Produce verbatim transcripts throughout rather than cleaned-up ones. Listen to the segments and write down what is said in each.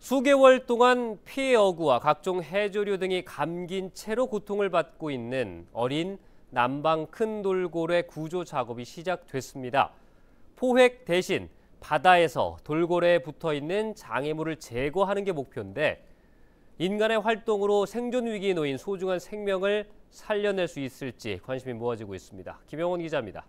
수개월 동안 피해 어구와 각종 해조류 등이 감긴 채로 고통을 받고 있는 어린 남방큰돌고래 구조 작업이 시작됐습니다. 포획 대신 바다에서 돌고래에 붙어있는 장애물을 제거하는 게 목표인데 인간의 활동으로 생존 위기에 놓인 소중한 생명을 살려낼 수 있을지 관심이 모아지고 있습니다. 김영원 기자입니다.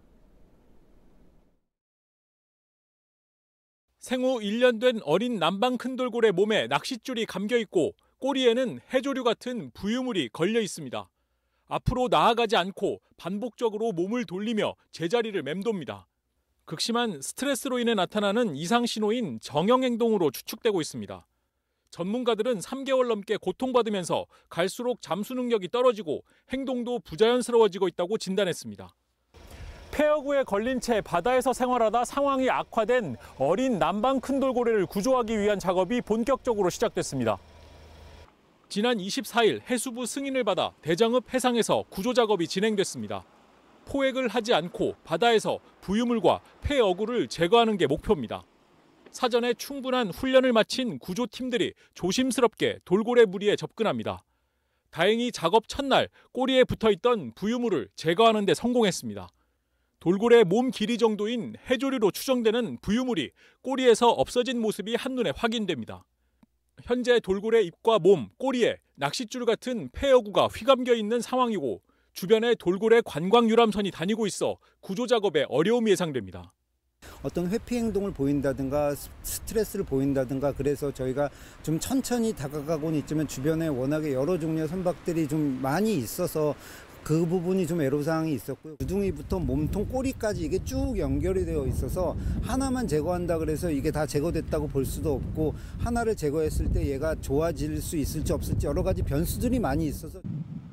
생후 일 년 된 어린 남방큰돌고래 몸에 낚싯줄이 감겨 있고 꼬리에는 해조류 같은 부유물이 걸려 있습니다. 앞으로 나아가지 않고 반복적으로 몸을 돌리며 제자리를 맴돕니다. 극심한 스트레스로 인해 나타나는 이상 신호인 정형 행동으로 추측되고 있습니다. 전문가들은 삼 개월 넘게 고통받으면서 갈수록 잠수 능력이 떨어지고 행동도 부자연스러워지고 있다고 진단했습니다. 폐어구에 걸린 채 바다에서 생활하다 상황이 악화된 어린 남방큰돌고래를 구조하기 위한 작업이 본격적으로 시작됐습니다. 지난 이십사일 해수부 승인을 받아 대장읍 해상에서 구조 작업이 진행됐습니다. 포획을 하지 않고 바다에서 부유물과 폐어구를 제거하는 게 목표입니다. 사전에 충분한 훈련을 마친 구조팀들이 조심스럽게 돌고래 무리에 접근합니다. 다행히 작업 첫날 꼬리에 붙어있던 부유물을 제거하는 데 성공했습니다. 돌고래 몸 길이 정도인 해조류로 추정되는 부유물이 꼬리에서 없어진 모습이 한눈에 확인됩니다. 현재 돌고래 입과 몸, 꼬리에 낚싯줄 같은 폐어구가 휘감겨 있는 상황이고 주변에 돌고래 관광 유람선이 다니고 있어 구조 작업에 어려움이 예상됩니다. 어떤 회피 행동을 보인다든가 스트레스를 보인다든가 그래서 저희가 좀 천천히 다가가고는 있지만 주변에 워낙에 여러 종류의 선박들이 좀 많이 있어서 그 부분이 좀 애로사항이 있었고요. 주둥이부터 몸통, 꼬리까지 이게 쭉 연결이 되어 있어서 하나만 제거한다 그래서 이게 다 제거됐다고 볼 수도 없고 하나를 제거했을 때 얘가 좋아질 수 있을지 없을지 여러 가지 변수들이 많이 있어서.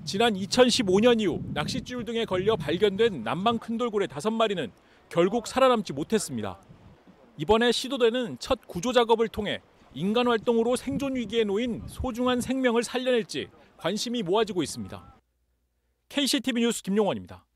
지난 이천십오년 이후 낚싯줄 등에 걸려 발견된 남방큰돌고래 다섯 마리는 결국 살아남지 못했습니다. 이번에 시도되는 첫 구조 작업을 통해 인간 활동으로 생존 위기에 놓인 소중한 생명을 살려낼지 관심이 모아지고 있습니다. 케이씨티비 뉴스 김용원입니다.